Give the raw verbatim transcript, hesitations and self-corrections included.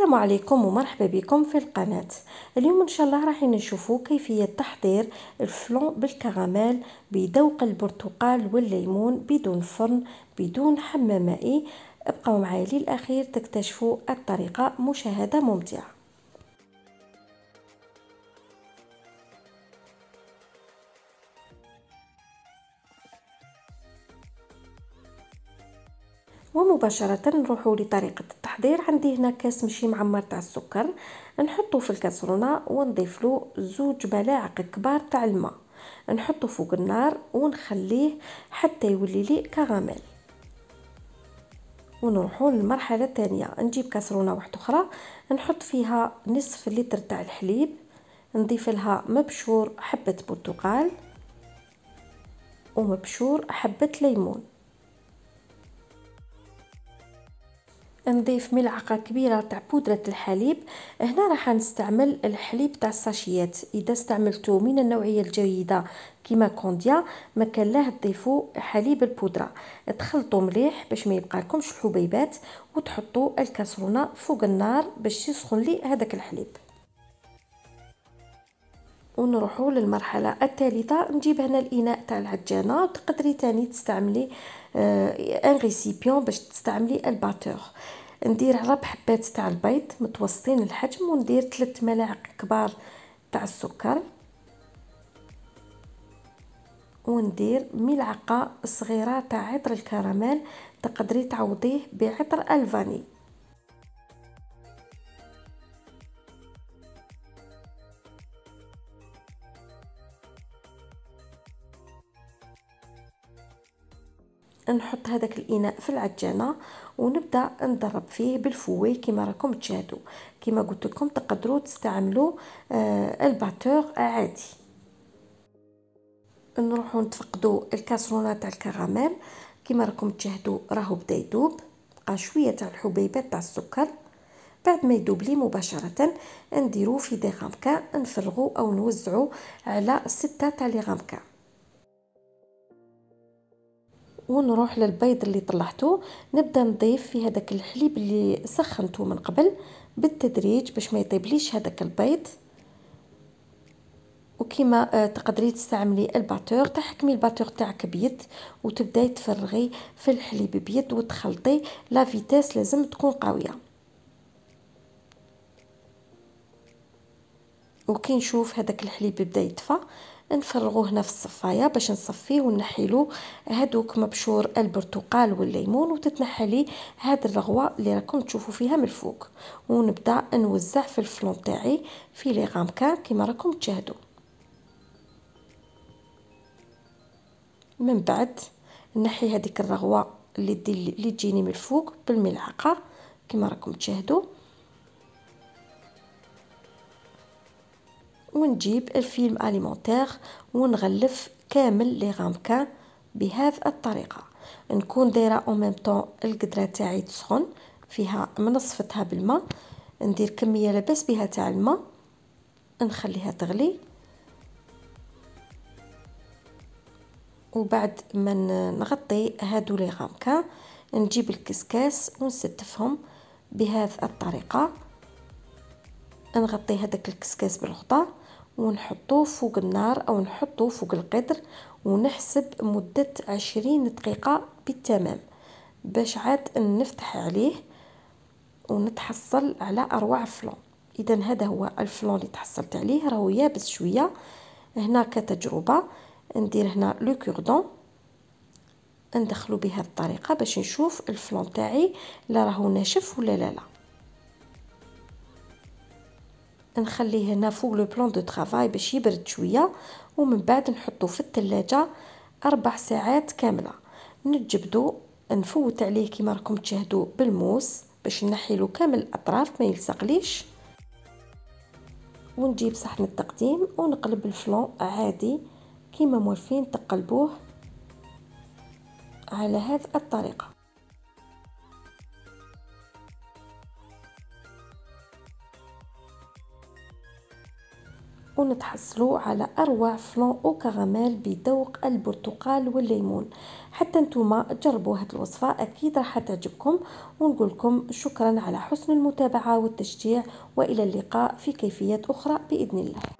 السلام عليكم ومرحبا بكم في القناة. اليوم ان شاء الله راح نشوفوا كيفية تحضير الفلون بالكراميل بذوق البرتقال والليمون بدون فرن بدون حمام مائي. ابقوا معي للأخير تكتشفوا الطريقة. مشاهدة ممتعة. ومباشرة نروحوا لطريقة التحضير. عندي هنا كاس مشي معمر تاع السكر، نحطه في الكاسرونة ونضيف له زوج ملاعق كبار تاع الماء، نحطه فوق النار ونخليه حتى يولي لي كراميل. ونروحوا للمرحلة الثانية، نجيب كاسرونة واحدة اخرى نحط فيها نصف لتر تاع الحليب، نضيف لها مبشور حبة برتقال ومبشور حبة ليمون، نضيف ملعقه كبيره تاع بودره الحليب. هنا راح نستعمل الحليب تاع الساشيات، اذا استعملتو من النوعيه الجيده كيما كونديا ما كان لاه تضيفوا حليب البودره. تخلطوا مليح باش ما يبقى لكمش الحبيبات، وتحطوا الكاسرونه فوق النار باش يسخن لي هذاك الحليب. ونروحوا للمرحله الثالثه، نجيب هنا الاناء تاع العجانه، وتقدري تاني تستعملي ان ريسيبيون باش تستعملي الباتور. ندير ربع حبات تاع البيض متوسطين الحجم، وندير ثلاث ملاعق كبار تاع السكر، وندير ملعقه صغيره تاع عطر الكراميل، تقدري تعوضيه بعطر الفاني. نحط هذاك الاناء في العجانه ونبدا نضرب فيه بالفوي كما راكم تشاهدوا. كما قلت لكم تقدروا تستعملوا آه الباتور عادي. نروحوا نتفقدوا الكاسرونه تاع الكراميل كما راكم تشاهدوا، راهو بدا يذوب، بقى شويه تاع الحبيبات تاع السكر. بعد ما يذوب لي مباشره نديروا في دي غامكا، نفرغوا او نوزعوا على سته تاع لي غامكا. ونروح للبيض اللي طلعته، نبدا نضيف في هذاك الحليب اللي سخنته من قبل بالتدريج باش ما يطيبليش هذاك البيض. وكما تقدري تستعملي الباتور، تحكمي الباتور تاعك بيد وتبداي تفرغي في الحليب بيد وتخلطي. لا فيتاس لازم تكون قويه. وكي نشوف هذاك الحليب بدا يدفى نفرغوه هنا في الصفايه باش نصفيه ونحيلو هذوك مبشور البرتقال والليمون، وتتنحى لي هاد الرغوه اللي راكم تشوفوا فيها من الفوق. ونبدا نوزع في الفلون تاعي في لي غامكا كما راكم تشاهدوا. من بعد نحي هذيك الرغوه اللي اللي تجيني من الفوق بالملعقه كما راكم تشاهدوا. ونجيب الفيلم اليمونتير ونغلف كامل لي غامكا بهذه الطريقه. نكون دايره او ميم طون القدره تاعي تسخن فيها منصفتها بالماء، ندير كميه لاباس بها تاع الماء، نخليها تغلي. وبعد ما نغطي هادو لي غامكا نجيب الكسكاس ونستفهم بهذه الطريقه. نغطي هذاك الكسكاس بالغطاء ونحطوه فوق النار او نحطوه فوق القدر، ونحسب مده عشرين دقيقه بالتمام باش عاد نفتح عليه ونتحصل على اروع فلون. اذا هذا هو الفلون اللي تحصلت عليه، راهو يابس شويه. هنا كتجربه ندير هنا لو كوردون، ندخلو بهذه الطريقه باش نشوف الفلون تاعي لا راهو ناشف ولا لا لا. نخليه هنا فوق لو بلون دو طرافاي باش يبرد شويه، ومن بعد نحطو في الثلاجه اربع ساعات كامله. نجبدو نفوت عليه كيما راكم تشاهدوا بالموس باش نحيلو كامل الاطراف ما يلصقليش. ونجيب صحن التقديم ونقلب الفلون عادي كيما موالفين تقلبوه على هذه الطريقه. ونتحصلوا على اروع فلون او كراميل بذوق البرتقال والليمون. حتى نتوما جربوا هذه الوصفه، اكيد راح تعجبكم. ونقول لكم شكرا على حسن المتابعه والتشجيع، والى اللقاء في كيفيات اخرى باذن الله.